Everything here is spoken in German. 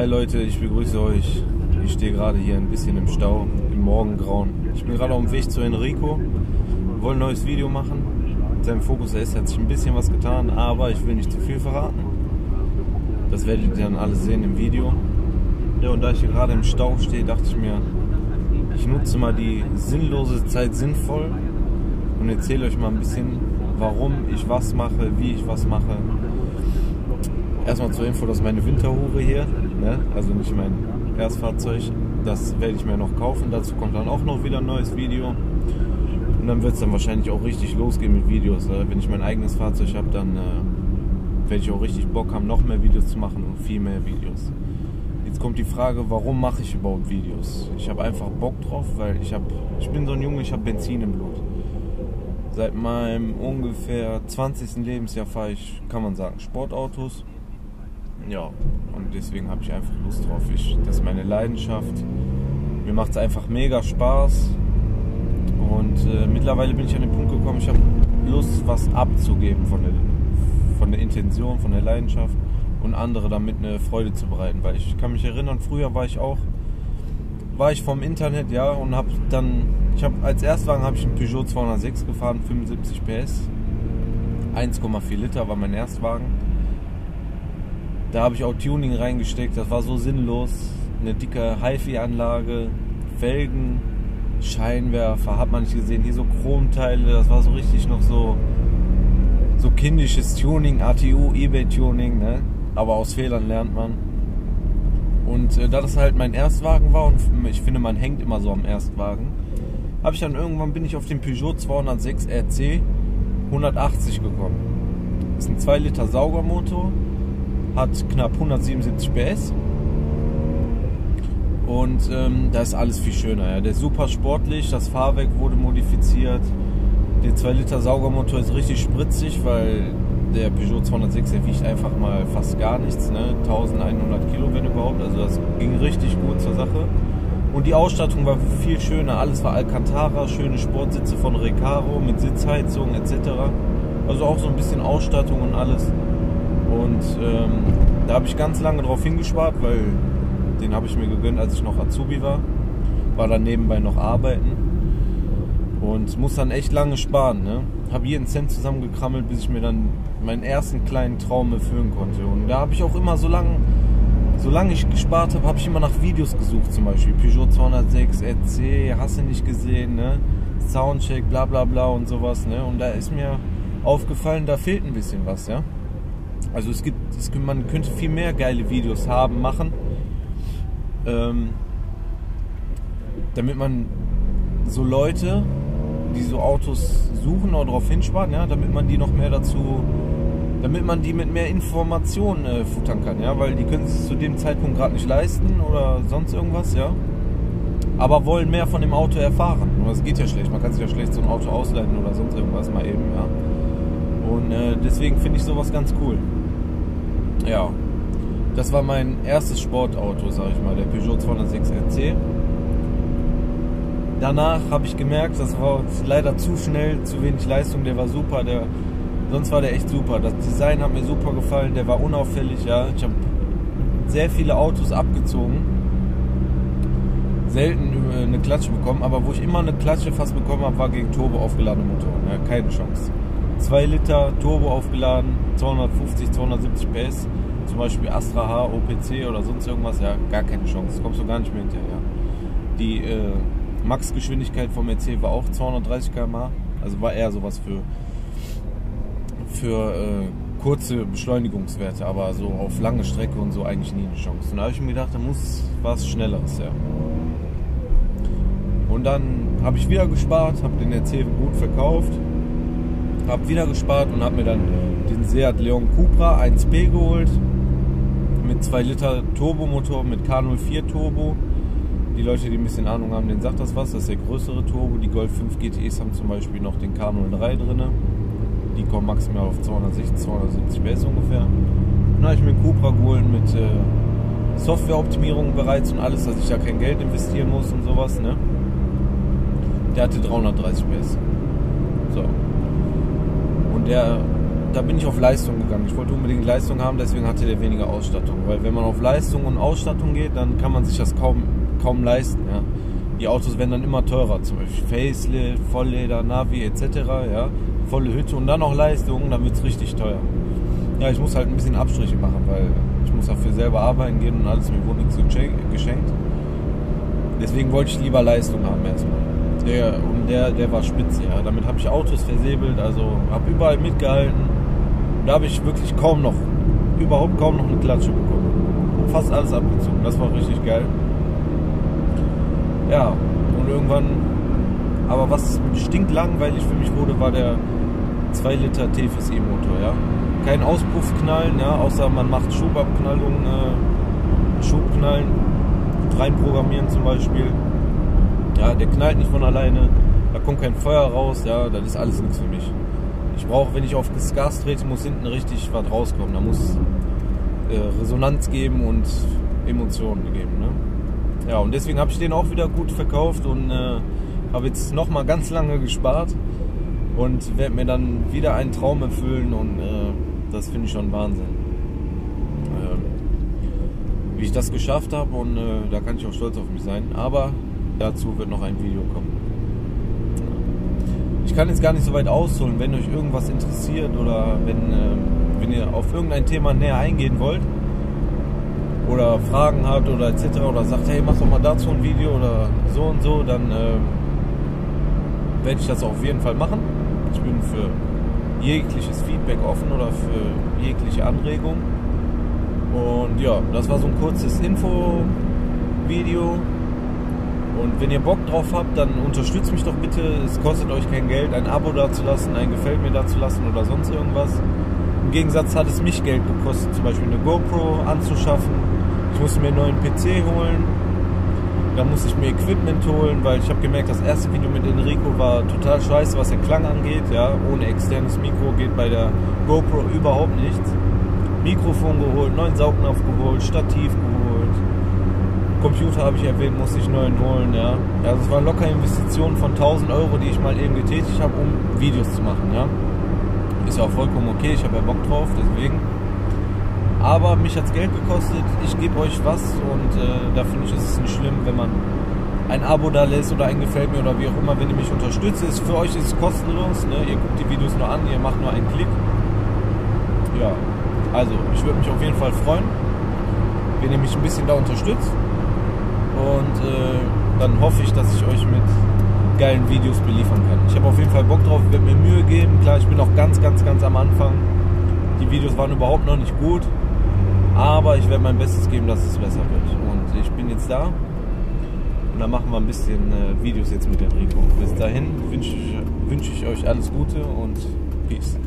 Hi Leute, ich begrüße euch. Ich stehe gerade hier ein bisschen im Stau, im Morgengrauen. Ich bin gerade auf dem Weg zu Enrico, wollte ein neues Video machen. Mit seinem Fokus RS hat sich ein bisschen was getan, aber ich will nicht zu viel verraten. Das werdet ihr dann alles sehen im Video. Ja, und da ich hier gerade im Stau stehe, dachte ich mir, ich nutze mal die sinnlose Zeit sinnvoll und erzähle euch mal ein bisschen, warum ich was mache, wie ich was mache. Erstmal zur Info, dass meine Winterhure hier, ne, also nicht mein Erstfahrzeug, das werde ich mir noch kaufen. Dazu kommt dann auch noch wieder ein neues Video. Und dann wird es dann wahrscheinlich auch richtig losgehen mit Videos. Wenn ich mein eigenes Fahrzeug habe, dann werde ich auch richtig Bock haben, noch mehr Videos zu machen und viel mehr Videos. Jetzt kommt die Frage, warum mache ich überhaupt Videos? Ich habe einfach Bock drauf, weil ich bin so ein Junge, ich habe Benzin im Blut. Seit meinem ungefähr 20. Lebensjahr fahre ich, kann man sagen, Sportautos. Ja, und deswegen habe ich einfach Lust drauf. Das ist meine Leidenschaft. Mir macht es einfach mega Spaß. Und mittlerweile bin ich an den Punkt gekommen, ich habe Lust, was abzugeben von der Intention, von der Leidenschaft und andere damit eine Freude zu bereiten. Weil ich kann mich erinnern, früher war ich vom Internet, ja, und habe dann, als Erstwagen habe ich einen Peugeot 206 gefahren, 75 PS. 1,4 Liter war mein Erstwagen. Da habe ich auch Tuning reingesteckt, das war so sinnlos. Eine dicke HiFi-Anlage, Felgen, Scheinwerfer, hat man nicht gesehen. Hier so Chromteile, das war so richtig noch so kindisches Tuning, ATU, eBay-Tuning, ne? Aber aus Fehlern lernt man. Und da das halt mein Erstwagen war, und ich finde, man hängt immer so am Erstwagen, habe ich dann irgendwann, bin ich auf den Peugeot 206 RC 180 gekommen. Das ist ein 2 Liter Saugermotor. Hat knapp 177 PS und da ist alles viel schöner. Ja. Der ist super sportlich, das Fahrwerk wurde modifiziert. Der 2 Liter Saugermotor ist richtig spritzig, weil der Peugeot 206, der wiegt einfach mal fast gar nichts, ne? 1100 Kilo wenn überhaupt, also das ging richtig gut zur Sache. Und die Ausstattung war viel schöner, alles war Alcantara, schöne Sportsitze von Recaro mit Sitzheizung etc. Also auch so ein bisschen Ausstattung und alles. Und da habe ich ganz lange drauf hingespart, weil den habe ich mir gegönnt, als ich noch Azubi war. War dann nebenbei noch arbeiten und muss dann echt lange sparen. Ne? Habe jeden Cent zusammengekrammelt, bis ich mir dann meinen ersten kleinen Traum erfüllen konnte. Und da habe ich auch immer, solange ich gespart habe, habe ich immer nach Videos gesucht. Zum Beispiel Peugeot 206, RC, hast du nicht gesehen, ne? Soundcheck, bla bla bla und sowas. Ne? Und da ist mir aufgefallen, da fehlt ein bisschen was, ja. Also man könnte viel mehr geile Videos haben, machen, damit man so Leute, die so Autos suchen oder darauf hinsparen, ja, damit man die noch mehr damit man die mit mehr Informationen futtern kann, ja, weil die können es zu dem Zeitpunkt gerade nicht leisten oder sonst irgendwas, ja, aber wollen mehr von dem Auto erfahren. Und das geht ja schlecht, man kann sich ja schlecht so ein Auto ausleihen oder sonst irgendwas mal eben, ja. Und deswegen finde ich sowas ganz cool. Ja, das war mein erstes Sportauto, sage ich mal, der Peugeot 206 RC. Danach habe ich gemerkt, das war leider zu schnell, zu wenig Leistung, der war super, sonst war der echt super. Das Design hat mir super gefallen, der war unauffällig, ja. Ich habe sehr viele Autos abgezogen, selten eine Klatsche bekommen, aber wo ich immer eine Klatsche fast bekommen habe, war gegen Turbo aufgeladene Motoren, ja, keine Chance. 2 Liter Turbo aufgeladen, 250, 270 PS, zum Beispiel Astra H OPC oder sonst irgendwas, ja, gar keine Chance, kommst du gar nicht mehr hinterher. Ja. Die Max-Geschwindigkeit vom RC war auch 230 km/h, also war eher sowas für kurze Beschleunigungswerte, aber so auf lange Strecke und so eigentlich nie eine Chance. Und da habe ich mir gedacht, da muss was Schnelleres, ja. Und dann habe ich wieder gespart, habe den RC gut verkauft. Habe wieder gespart und habe mir dann den Seat Leon Cupra 1B geholt mit 2 Liter Turbomotor mit K04 Turbo. Die Leute, die ein bisschen Ahnung haben, denen sagt das was. Das ist der größere Turbo. Die Golf 5 GTS haben zum Beispiel noch den K03 drin. Die kommen maximal auf 260, 270 PS ungefähr. Dann habe ich mir einen Cupra geholt mit Softwareoptimierung bereits und alles, dass ich da kein Geld investieren muss und sowas. Ne? Der hatte 330 PS. So. Der da bin ich auf Leistung gegangen. Ich wollte unbedingt Leistung haben, deswegen hatte der weniger Ausstattung. Weil wenn man auf Leistung und Ausstattung geht, dann kann man sich das kaum leisten. Ja. Die Autos werden dann immer teurer, zum Beispiel Facelift, Vollleder, Navi etc. Ja. Volle Hütte und dann noch Leistung, dann wird es richtig teuer. Ja, ich muss halt ein bisschen Abstriche machen, weil ich muss dafür selber arbeiten gehen und alles, mir wurde nichts geschenkt. Deswegen wollte ich lieber Leistung haben erstmal. Der war spitze, ja. Damit habe ich Autos versäbelt, also habe überall mitgehalten. Da habe ich wirklich überhaupt kaum noch eine Klatsche bekommen. Fast alles abgezogen, das war richtig geil. Ja, und irgendwann, aber was stinklangweilig für mich wurde, war der 2 Liter TFSE-Motor, ja. Kein Auspuffknallen, ja, außer man macht Schubabknallung, Schubknallen, reinprogrammieren zum Beispiel. Ja, der knallt nicht von alleine, da kommt kein Feuer raus, ja, das ist alles nichts für mich. Ich brauche, wenn ich auf das Gas trete, muss hinten richtig was rauskommen, da muss Resonanz geben und Emotionen geben, ne? Ja, und deswegen habe ich den auch wieder gut verkauft und habe jetzt nochmal ganz lange gespart und werde mir dann wieder einen Traum erfüllen und das finde ich schon Wahnsinn. Wie ich das geschafft habe und da kann ich auch stolz auf mich sein, aber dazu wird noch ein Video kommen. Ich kann jetzt gar nicht so weit ausholen. Wenn euch irgendwas interessiert oder wenn ihr auf irgendein Thema näher eingehen wollt oder Fragen habt oder etc. oder sagt, hey, mach doch mal dazu ein Video oder so und so, dann werde ich das auf jeden Fall machen. Ich bin für jegliches Feedback offen oder für jegliche Anregung. Und ja, das war so ein kurzes Info-Video. Und wenn ihr Bock drauf habt, dann unterstützt mich doch bitte. Es kostet euch kein Geld, ein Abo dazulassen, ein Gefällt mir dazulassen oder sonst irgendwas. Im Gegensatz hat es mich Geld gekostet, zum Beispiel eine GoPro anzuschaffen. Ich musste mir einen neuen PC holen. Dann musste ich mir Equipment holen, weil ich habe gemerkt, das erste Video mit Enrico war total scheiße, was den Klang angeht. Ja, ohne externes Mikro geht bei der GoPro überhaupt nichts. Mikrofon geholt, neuen Saugnapf geholt, Stativ geholt. Computer habe ich erwähnt, musste ich neuen holen, ja. Also es waren locker Investitionen von 1.000 €, die ich mal eben getätigt habe, um Videos zu machen, ja. Ist ja auch vollkommen okay, ich habe ja Bock drauf, deswegen. Aber mich hat es Geld gekostet, ich gebe euch was und da finde ich, ist es nicht schlimm, wenn man ein Abo da lässt oder ein Gefällt mir oder wie auch immer, wenn ihr mich unterstützt. Ist für euch, ist es kostenlos, ne? Ihr guckt die Videos nur an, ihr macht nur einen Klick. Ja, also ich würde mich auf jeden Fall freuen, wenn ihr mich ein bisschen da unterstützt. Und dann hoffe ich, dass ich euch mit geilen Videos beliefern kann. Ich habe auf jeden Fall Bock drauf, werde mir Mühe geben. Klar, ich bin noch ganz am Anfang. Die Videos waren überhaupt noch nicht gut. Aber ich werde mein Bestes geben, dass es besser wird. Und ich bin jetzt da. Und dann machen wir ein bisschen Videos jetzt mit Enrico. Bis dahin wünsche ich euch alles Gute und Peace.